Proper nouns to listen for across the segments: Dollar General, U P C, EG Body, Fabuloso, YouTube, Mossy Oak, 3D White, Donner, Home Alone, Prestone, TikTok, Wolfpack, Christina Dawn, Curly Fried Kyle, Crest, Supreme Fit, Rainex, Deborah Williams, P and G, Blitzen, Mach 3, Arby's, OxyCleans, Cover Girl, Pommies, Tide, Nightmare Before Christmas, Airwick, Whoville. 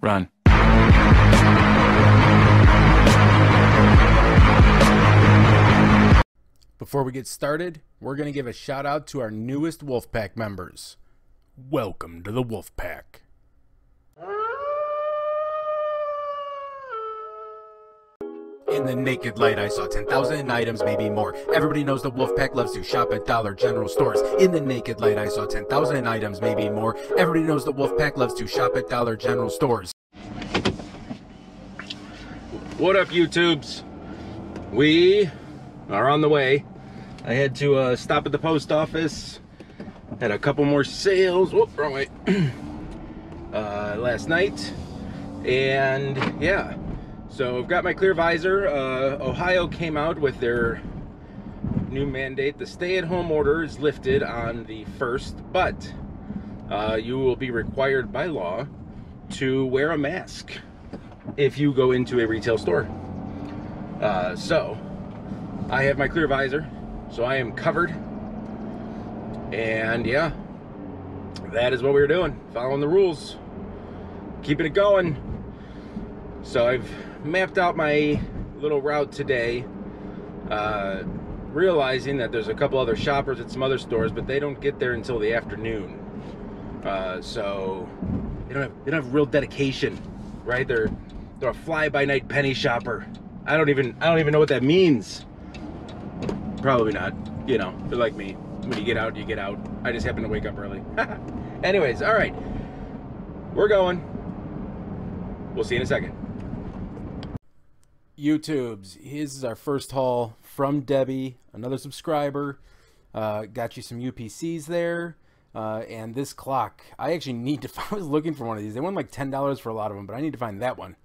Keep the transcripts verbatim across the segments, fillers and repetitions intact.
Run. Before we get started, we're going to give a shout out to our newest Wolfpack members. Welcome to the Wolfpack. In the naked light I saw ten thousand items, maybe more. Everybody knows the Wolfpack loves to shop at Dollar General stores. In the naked light I saw ten thousand items, maybe more. Everybody knows the Wolfpack loves to shop at Dollar General stores. What up, YouTubes? We are on the way. I had to uh, stop at the post office. Had a couple more sales. Whoop, wrong way. uh, last night. And yeah. So I've got my clear visor. Uh, Ohio came out with their new mandate. The stay-at-home order is lifted on the first, but uh, you will be required by law to wear a mask if you go into a retail store. Uh, so I have my clear visor, so I am covered. And yeah, that is what we were doing, following the rules, keeping it going. So I've mapped out my little route today, uh, realizing that there's a couple other shoppers at some other stores, but they don't get there until the afternoon. Uh, so they don't have they don't have real dedication, right? They're they're a fly-by-night penny shopper. I don't even I don't even know what that means. Probably not. You know, they're like me. When you get out, you get out. I just happen to wake up early. Anyways, all right, we're going. We'll see you in a second. YouTubes, this is our first haul from Debbie, another subscriber. Uh, got you some U P Cs there, uh, and this clock. I actually need to find, I was looking for one of these. They went like ten dollars for a lot of them, but I need to find that one.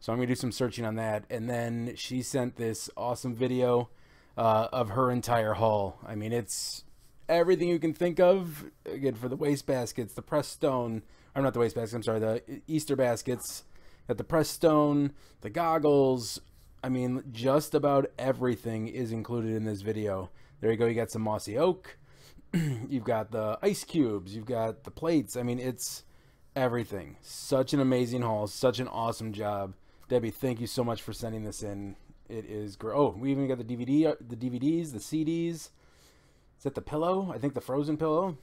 So I'm gonna do some searching on that. And then she sent this awesome video uh, of her entire haul. I mean, it's everything you can think of. Again, for the waste baskets, the Prestone, I'm not the waste baskets, I'm sorry, the Easter baskets, at the Prestone, the goggles. I mean, just about everything is included in this video. There you go. You got some Mossy Oak. You've got the ice cubes. You've got the plates. I mean, it's everything. Such an amazing haul. Such an awesome job. Debbie, thank you so much for sending this in. It is great. Oh, we even got the D V D, the D V Ds, the C Ds. Is that the pillow? I think the frozen pillow.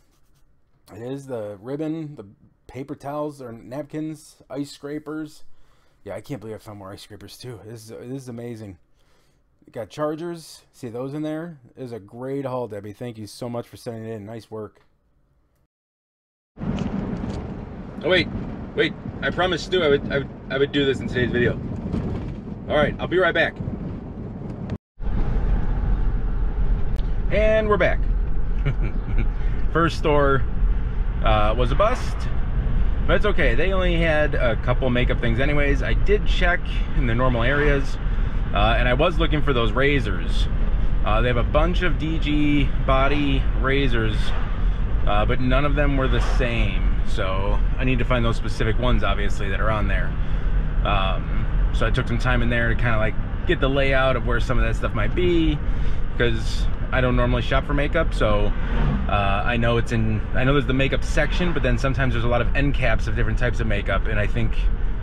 It is the ribbon, the paper towels or napkins, ice scrapers. Yeah, I can't believe I found more ice scrapers too. This is, this is amazing. Got chargers. See those in there? It was a great haul, Debbie. Thank you so much for sending it in. Nice work. Oh, wait. Wait. I promised Stu I would, I would, I would do this in today's video. All right. I'll be right back. And we're back. First store uh, was a bust. But it's okay, they only had a couple makeup things anyways. I did check in the normal areas, uh, and I was looking for those razors. Uh, they have a bunch of E G Body razors, uh, but none of them were the same. So I need to find those specific ones, obviously, that are on there. Um, so I took some time in there to kind of like get the layout of where some of that stuff might be, because I don't normally shop for makeup, so uh, I know it's in, I know there's the makeup section, but then sometimes there's a lot of end caps of different types of makeup, and I think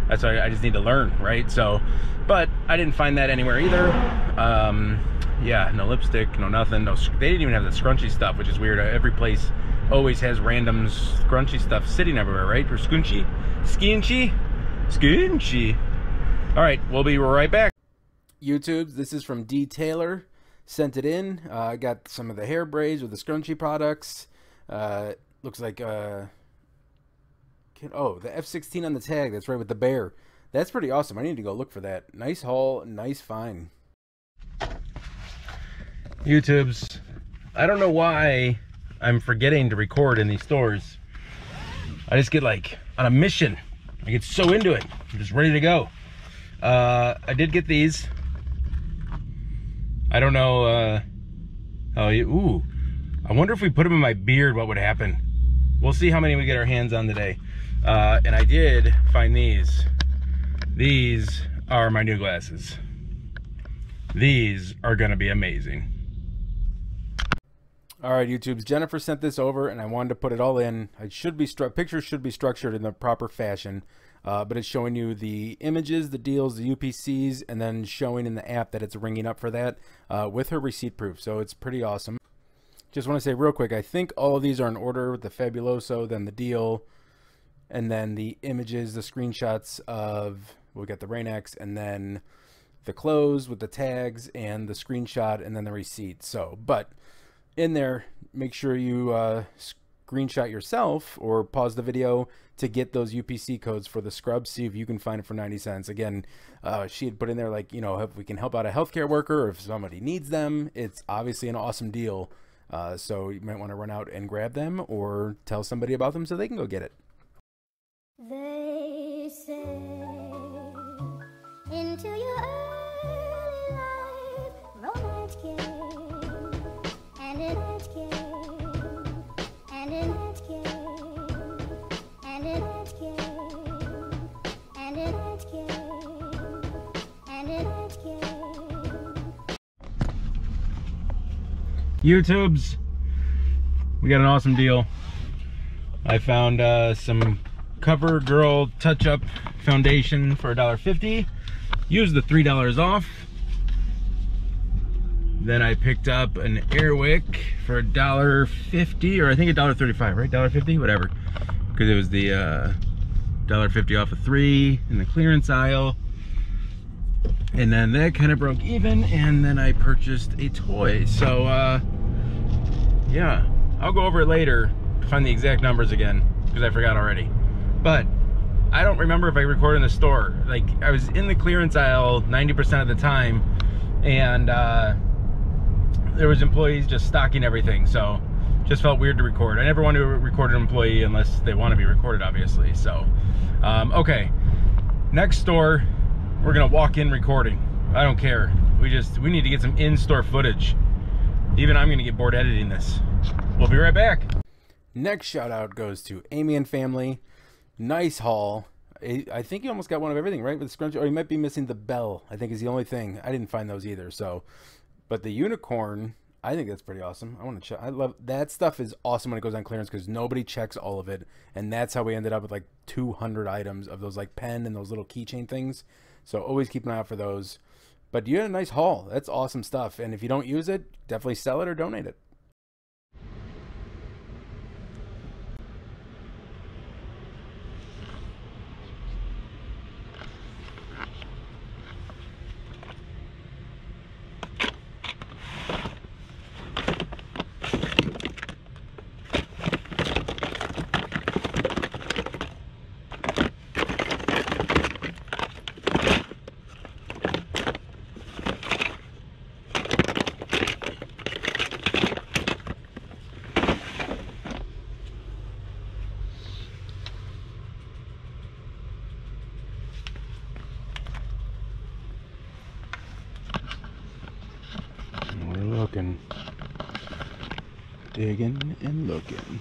that's why I just need to learn, right? So, but I didn't find that anywhere either. Um, yeah, no lipstick, no nothing, no, they didn't even have the scrunchy stuff, which is weird. Every place always has random scrunchy stuff sitting everywhere, right? Or scoonchy, skinchy, scoonchy. All right, we'll be right back. YouTube, this is from D Taylor. Sent it in. I uh, got some of the hair braids with the scrunchy products. Uh, looks like uh, can, oh, the F sixteen on the tag. That's right, with the bear. That's pretty awesome. I need to go look for that. Nice haul, nice find. YouTubes, I don't know why I'm forgetting to record in these stores. I just get like on a mission. I get so into it. I'm just ready to go. Uh, I did get these. I don't know, uh, oh, ooh, I wonder if we put them in my beard, what would happen? We'll see how many we get our hands on today. Uh, and I did find these. These are my new glasses. These are gonna be amazing. All right, YouTubes, Jennifer sent this over and I wanted to put it all in. It should be stru- pictures should be structured in the proper fashion, uh, but it's showing you the images, the deals, the U P Cs, and then showing in the app that it's ringing up for that uh, with her receipt proof. So it's pretty awesome. Just want to say real quick, I think all of these are in order with the Fabuloso, then the deal, and then the images, the screenshots of, we'll get the Rainex, and then the clothes with the tags and the screenshot, and then the receipt. So, but in there, make sure you uh, screenshot yourself or pause the video to get those U P C codes for the scrubs. See if you can find it for ninety cents. Again, uh, she had put in there like, you know, if we can help out a healthcare worker or if somebody needs them, it's obviously an awesome deal. Uh, so you might want to run out and grab them or tell somebody about them so they can go get it. They say into your early life romance came, and it came, and it came, and it came, and it came, and it came. YouTubes, we got an awesome deal. I found uh, some Cover Girl touch-up foundation for a dollar fifty. Use the three dollars off. Then I picked up an Airwick for a dollar fifty, or I think a dollar thirty-five, right? Dollar fifty, whatever, because it was the uh, dollar fifty off of three in the clearance aisle. And then that kind of broke even, and then I purchased a toy. So uh, yeah, I'll go over it later to find the exact numbers again because I forgot already. But I don't remember if I recorded in the store. Like, I was in the clearance aisle ninety percent of the time, and uh, there was employees just stocking everything, so just felt weird to record. I never want to record an employee unless they want to be recorded, obviously. So, um, okay, next store, we're gonna walk in recording. I don't care. We just, we need to get some in-store footage. Even I'm gonna get bored editing this. We'll be right back. Next shout out goes to Amy and family. Nice haul. I think you almost got one of everything, right? With the scrunchie, or you might be missing the bell, I think is the only thing. I didn't find those either, so. But the unicorn, I think that's pretty awesome. I want to check. I love, that stuff is awesome when it goes on clearance because nobody checks all of it. And that's how we ended up with like two hundred items of those like pen and those little keychain things. So always keep an eye out for those. But you had a nice haul. That's awesome stuff. And if you don't use it, definitely sell it or donate it. Digging and looking.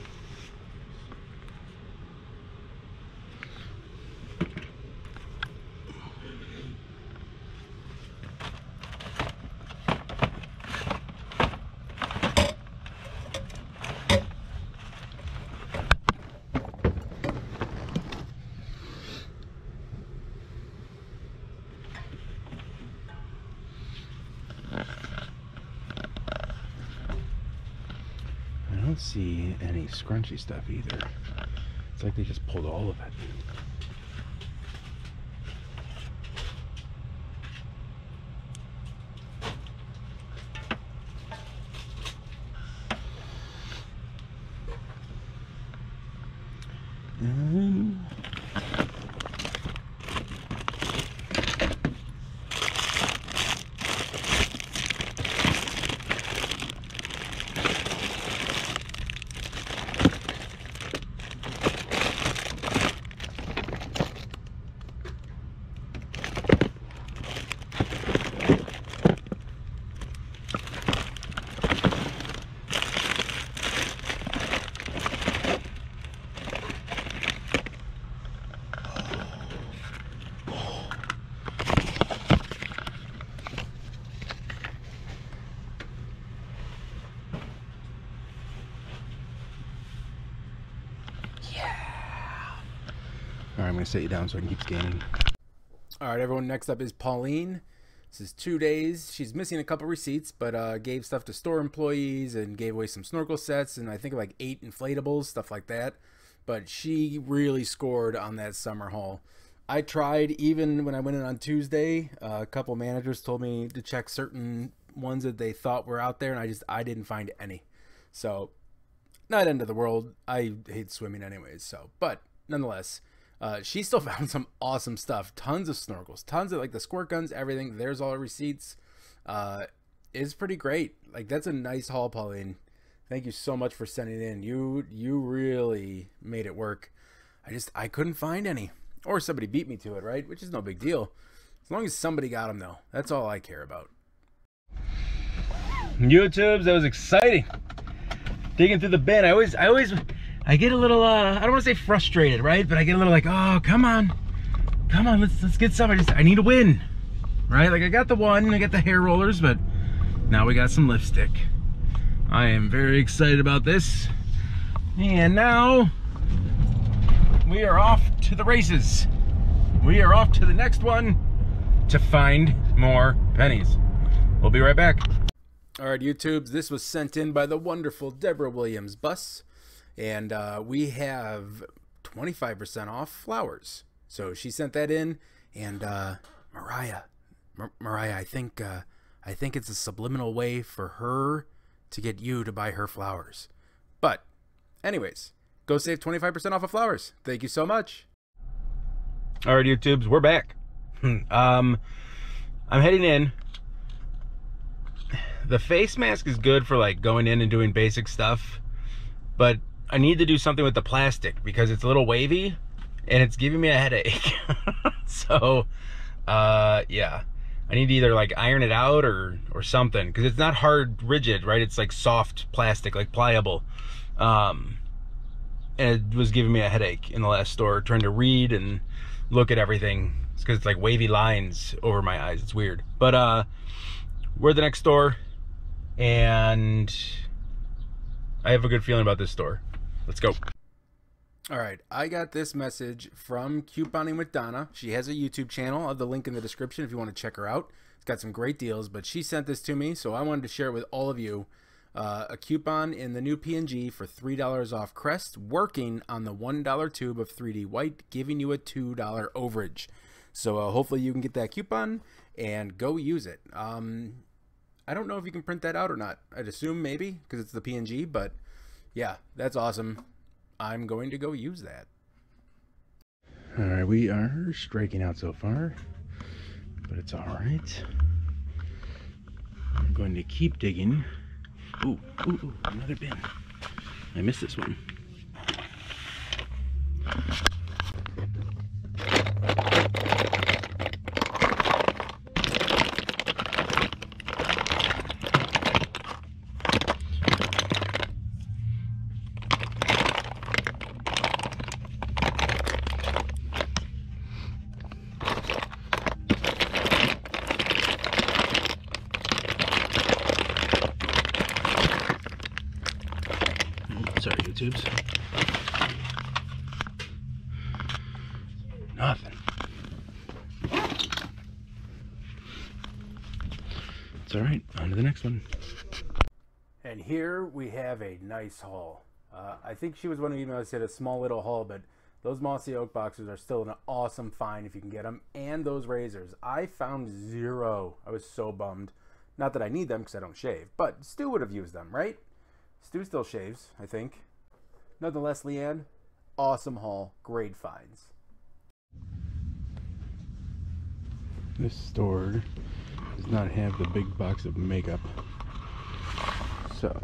See any scrunchy stuff either. It's like they just pulled all of it. And All right, I'm gonna set you down so I can keep scanning. All right, everyone, next up is Pauline. This is two days. She's missing a couple receipts, but uh, gave stuff to store employees and gave away some snorkel sets and I think like eight inflatables, stuff like that. But she really scored on that summer haul. I tried, even when I went in on Tuesday, uh, a couple managers told me to check certain ones that they thought were out there, and I just, I didn't find any. So, not end of the world. I hate swimming anyways, so, but nonetheless, uh, she still found some awesome stuff. Tons of snorkels, tons of like the squirt guns, everything. There's all the receipts. Uh, it's pretty great. Like, that's a nice haul, Pauline. Thank you so much for sending it in. You, you really made it work. I just, I couldn't find any. Or somebody beat me to it, right? Which is no big deal. As long as somebody got them, though. That's all I care about. YouTubes, that was exciting. Digging through the bin. I always, I always, I get a little, uh, I don't want to say frustrated, right? But I get a little like, oh, come on. Come on, let's, let's get some. I just, I need to win, right? Like, I got the one, I got the hair rollers, but now we got some lipstick. I am very excited about this. And now we are off to the races. We are off to the next one to find more pennies. We'll be right back. All right, YouTubes, this was sent in by the wonderful Deborah Williams Bus, and uh, we have twenty-five percent off flowers. So she sent that in, and uh, Mariah, Mar Mariah, I think, uh, I think it's a subliminal way for her to get you to buy her flowers. But anyways, go save twenty-five percent off of flowers. Thank you so much. All right, YouTubes, we're back. um, I'm heading in. The face mask is good for like going in and doing basic stuff, but I need to do something with the plastic because it's a little wavy and it's giving me a headache. So, uh, yeah, I need to either like iron it out or, or something, because it's not hard, rigid, right? It's like soft plastic, like pliable. Um, And it was giving me a headache in the last store, trying to read and look at everything. It's because it's like wavy lines over my eyes. It's weird. But uh, we're at the next store, and I have a good feeling about this store. Let's go. All right. I got this message from Couponing with Donna. She has a YouTube channel. I'll have the link in the description if you want to check her out. It's got some great deals, but she sent this to me, so I wanted to share it with all of you. Uh, a coupon in the new P and G for three dollars off Crest, working on the one dollar tube of three D White, giving you a two dollar overage. So uh, hopefully you can get that coupon and go use it. Um, I don't know if you can print that out or not. I'd assume maybe, because it's the P and G, but yeah, that's awesome. I'm going to go use that. All right, we are striking out so far, but it's all right. I'm going to keep digging. Ooh, ooh, ooh, another bin. I missed this one. Tubes. Nothing. It's all right, on to the next one. And here we have a nice haul. Uh, I think she was one of you guys said a small little haul, but those Mossy Oak boxers are still an awesome find if you can get them. And those razors. I found zero. I was so bummed. Not that I need them because I don't shave, but Stu would have used them, right? Stu still shaves, I think. Nonetheless, Leanne, awesome haul, great finds. This store does not have the big box of makeup, so.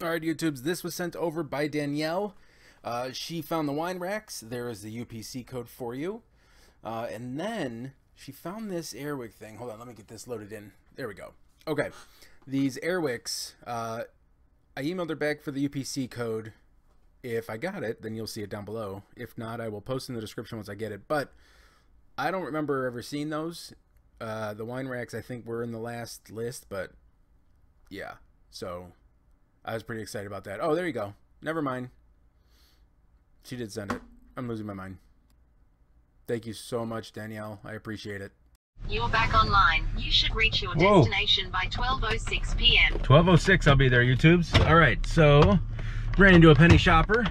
All right, YouTubes, this was sent over by Danielle. Uh, she found the wine racks. There is the U P C code for you. Uh, and then she found this Airwick thing. Hold on, let me get this loaded in. There we go. Okay, these Airwicks, uh, I emailed her back for the U P C code. If I got it, then you'll see it down below. If not, I will post in the description once I get it. But I don't remember ever seeing those. Uh, the wine racks, I think, were in the last list, but yeah. So I was pretty excited about that. Oh, there you go. Never mind. She did send it. I'm losing my mind. Thank you so much, Danielle. I appreciate it. You're back online. You should reach your Whoa. destination by twelve oh six p m twelve oh six, I'll be there, YouTubes. All right, so ran into a penny shopper.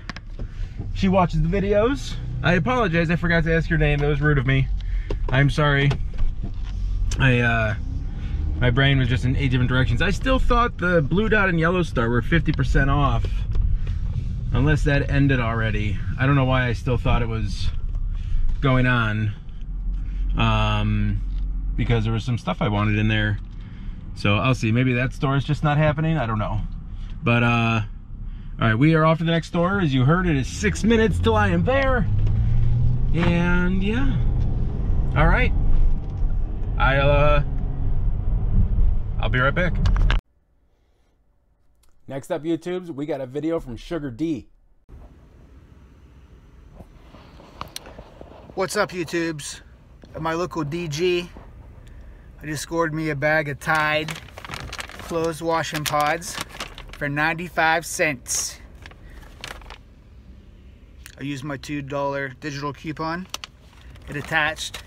She watches the videos. I apologize, I forgot to ask your name. That was rude of me. I'm sorry. I, uh, my brain was just in eight different directions. I still thought the Blue Dot and Yellow Star were fifty percent off, unless that ended already. I don't know why I still thought it was going on. Um... because there was some stuff I wanted in there. So I'll see, maybe that store is just not happening, I don't know. But uh, all right, we are off to the next store. As you heard, it is six minutes till I am there. And yeah, all right. I'll, uh, I'll be right back. Next up, YouTubes, we got a video from Sugar D. What's up, YouTubes? At my local D G, I just scored me a bag of Tide clothes washing pods for ninety-five cents. I used my two dollar digital coupon. It attached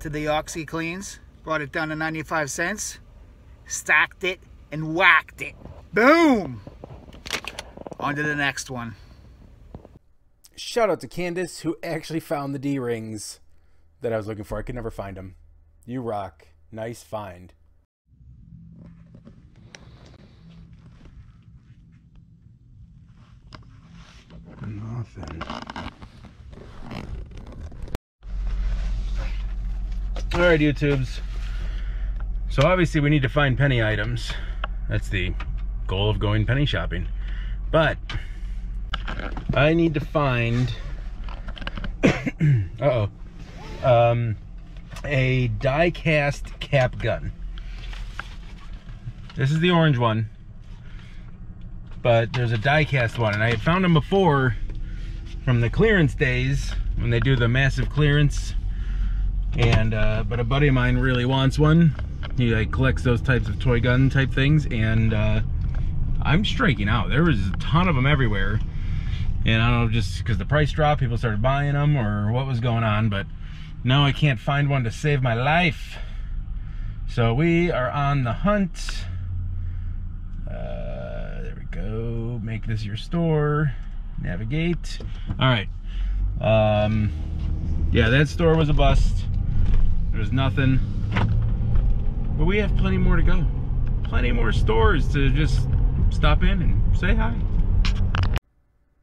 to the OxyCleans, brought it down to ninety-five cents, stacked it, and whacked it. Boom! On to the next one. Shout out to Candace, who actually found the D-rings that I was looking for. I could never find them. You rock. Nice find. Nothing. All right, YouTubes. So obviously we need to find penny items. That's the goal of going penny shopping. But I need to find uh-oh. Um a die cast cap gun. This is the orange one, but there's a die cast one, and I had found them before from the clearance days when they do the massive clearance, and uh, but a buddy of mine really wants one. He like collects those types of toy gun type things, and uh, I'm striking out. There was a ton of them everywhere, and I don't know, just because the price dropped, people started buying them or what was going on, but now I can't find one to save my life. So we are on the hunt. Uh, there we go. Make this your store. Navigate. All right. Um, yeah, that store was a bust. There was nothing. But we have plenty more to go. Plenty more stores to just stop in and say hi.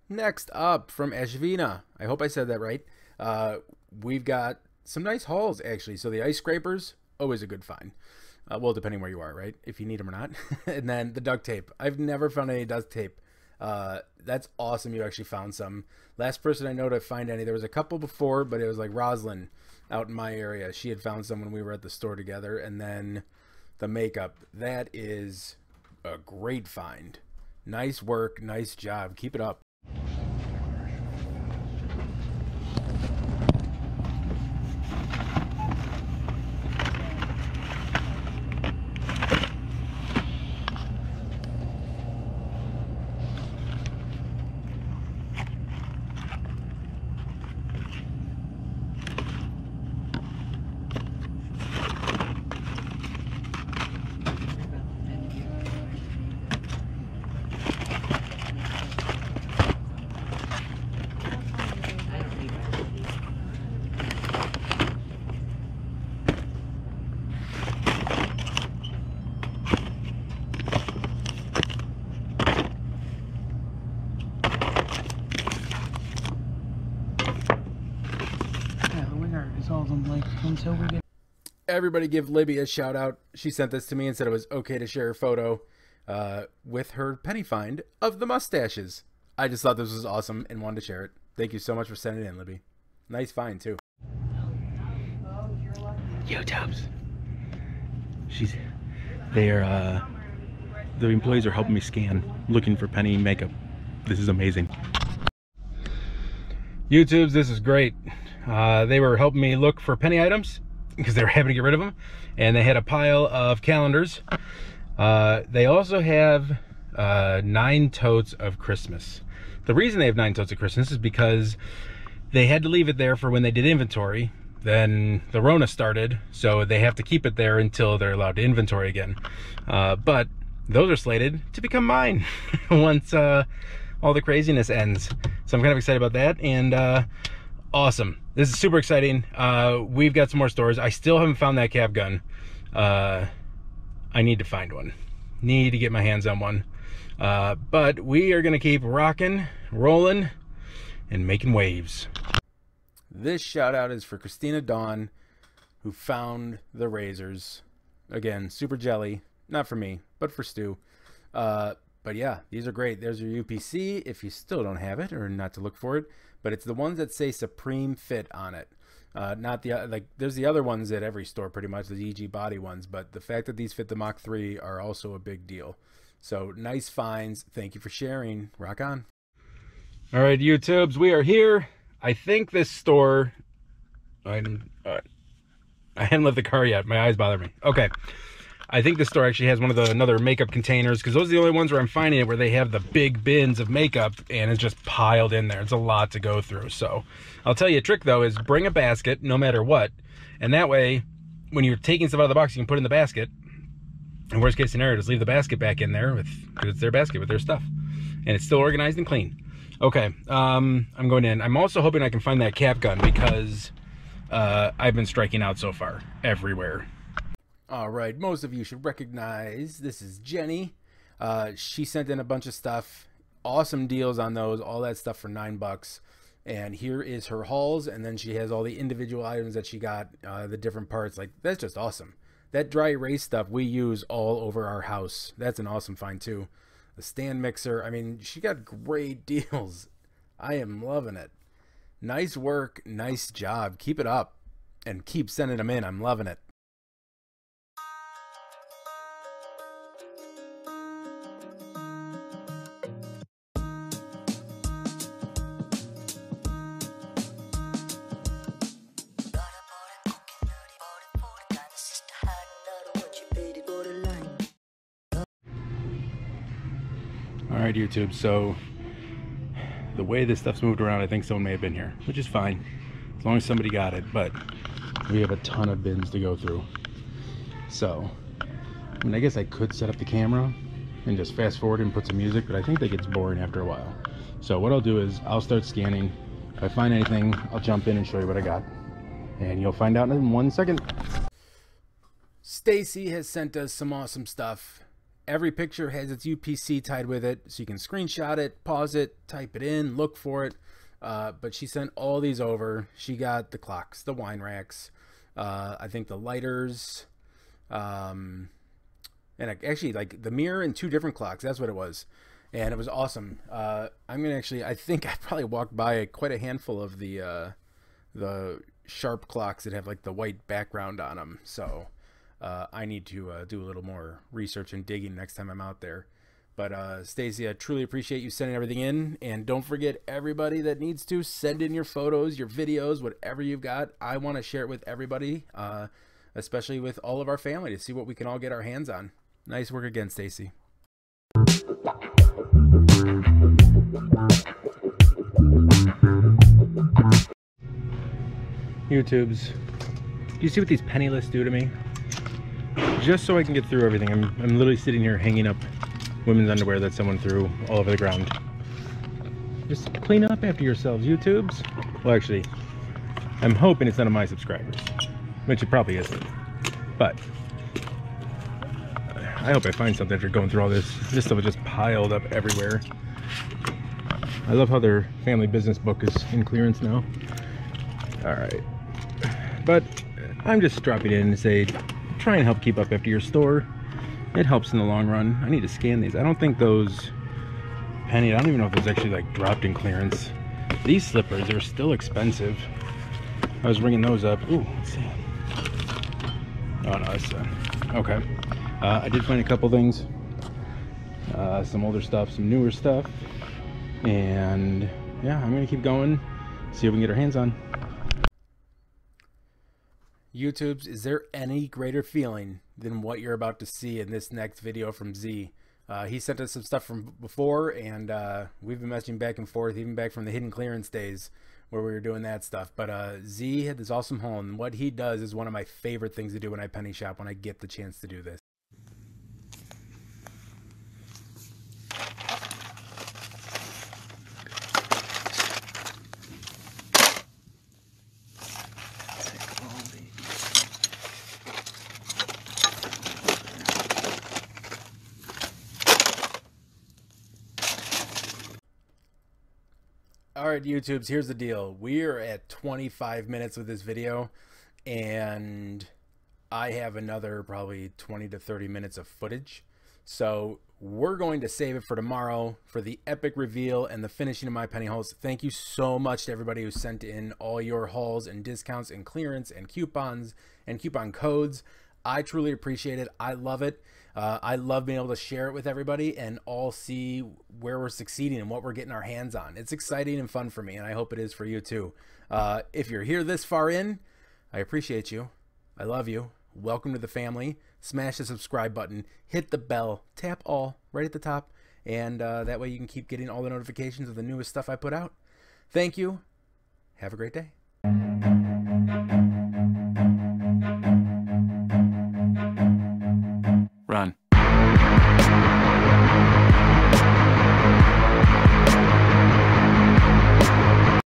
Next up from Ashvina. I hope I said that right. Uh, we've got some nice hauls, actually. So the ice scrapers, always a good find. Uh, well, depending where you are, right? If you need them or not. And then the duct tape. I've never found any duct tape. Uh, that's awesome you actually found some. Last person I know to find any. There was a couple before, but it was like Roslyn out in my area. She had found some when we were at the store together. And then the makeup. That is a great find. Nice work. Nice job. Keep it up. Everybody give Libby a shout out. She sent this to me and said it was okay to share a photo uh, with her penny find of the mustaches. I just thought this was awesome and wanted to share it. Thank you so much for sending it in, Libby. Nice find, too. Yo, Tubbs. She's, they are, uh, the employees are helping me scan, looking for penny makeup. This is amazing. YouTubes, this is great. Uh, they were helping me look for penny items because they were having to get rid of them, and they had a pile of calendars. Uh, they also have uh, nine totes of Christmas. The reason they have nine totes at Christmas is because they had to leave it there for when they did inventory. Then the Rona started, so they have to keep it there until they're allowed to inventory again. Uh, but those are slated to become mine once uh, all the craziness ends. So I'm kind of excited about that, and uh, awesome. This is super exciting. Uh, we've got some more stores. I still haven't found that cab gun. Uh, I need to find one. Need to get my hands on one. Uh, but we are gonna keep rocking, rolling, and making waves. This shout out is for Christina Dawn, who found the razors. Again, super jelly. Not for me, but for Stu. Uh, but yeah, these are great. There's your U P C if you still don't have it or not to look for it. But it's the ones that say Supreme Fit on it. Uh, not the like. There's the other ones at every store pretty much, the E G Body ones. But the fact that these fit the Mach three are also a big deal. So nice finds. Thank you for sharing. Rock on. All right, YouTubes, we are here. I think this store, I'm, uh, I haven't left the car yet. My eyes bother me. Okay. I think this store actually has one of the another makeup containers, because those are the only ones where I'm finding it where they have the big bins of makeup and it's just piled in there. It's a lot to go through. So I'll tell you a trick though, is bring a basket no matter what. And that way, when you're taking stuff out of the box, you can put it in the basket. And worst case scenario, just leave the basket back in there with, because it's their basket with their stuff. And it's still organized and clean. Okay, um, I'm going in. I'm also hoping I can find that cap gun, because uh, I've been striking out so far everywhere. All right, most of you should recognize this is Jenny. Uh, she sent in a bunch of stuff. Awesome deals on those, all that stuff for nine bucks. And here is her hauls, and then she has all the individual items that she got, uh, the different parts. Like, that's just awesome. That dry erase stuff we use all over our house. That's an awesome find too. The stand mixer. I mean, she got great deals. I am loving it. Nice work. Nice job. Keep it up and keep sending them in. I'm loving it. All right, YouTube, so the way this stuff's moved around, I think someone may have been here, which is fine, as long as somebody got it, but we have a ton of bins to go through. So, I mean, I guess I could set up the camera and just fast forward and put some music, but I think that gets boring after a while. So what I'll do is I'll start scanning. If I find anything, I'll jump in and show you what I got, and you'll find out in one second. Stacy has sent us some awesome stuff. Every picture has its U P C tied with it, so you can screenshot it, pause it, type it in, look for it. Uh, but she sent all these over. She got the clocks, the wine racks, uh, I think the lighters, um, and actually like the mirror and two different clocks. That's what it was, and it was awesome. Uh, I'm gonna actually, I think I probably walked by quite a handful of the uh, the sharp clocks that have like the white background on them. So. Uh, I need to uh, do a little more research and digging next time I'm out there. But uh, Stacey, I truly appreciate you sending everything in. And don't forget, everybody that needs to, send in your photos, your videos, whatever you've got. I want to share it with everybody, uh, especially with all of our family, to see what we can all get our hands on. Nice work again, Stacey. YouTubes, do you see what these penny lists do to me? Just so I can get through everything. I'm, I'm literally sitting here hanging up women's underwear that someone threw all over the ground. Just clean up after yourselves, YouTubes. Well, actually, I'm hoping it's none of my subscribers, which it probably isn't. But I hope I find something after going through all this. This stuff is just piled up everywhere. I love how their family business book is in clearance now. All right. But I'm just dropping in and say, try and help keep up after your store. It helps in the long run. I need to scan these. I don't think those penny, I don't even know if those actually like dropped in clearance. These slippers are still expensive. I was ringing those up. Ooh, let's see. Oh no, that's uh, okay. Uh, I did find a couple things. Uh, some older stuff, some newer stuff. And yeah, I'm gonna keep going. See what we can get our hands on. YouTubes, is there any greater feeling than what you're about to see in this next video from Z? Uh, he sent us some stuff from before, and uh, we've been messaging back and forth, even back from the hidden clearance days where we were doing that stuff. But uh, Z had this awesome haul, and what he does is one of my favorite things to do when I penny shop, when I get the chance to do this. All right, YouTubes, here's the deal. We're at twenty-five minutes with this video, and I have another probably twenty to thirty minutes of footage. So we're going to save it for tomorrow for the epic reveal and the finishing of my penny hauls. Thank you so much to everybody who sent in all your hauls and discounts and clearance and coupons and coupon codes. I truly appreciate it. I love it. Uh, I love being able to share it with everybody and all see where we're succeeding and what we're getting our hands on. It's exciting and fun for me, and I hope it is for you too. Uh, if you're here this far in, I appreciate you. I love you. Welcome to the family. Smash the subscribe button, hit the bell, tap all right at the top, and uh, that way you can keep getting all the notifications of the newest stuff I put out. Thank you. Have a great day. Run.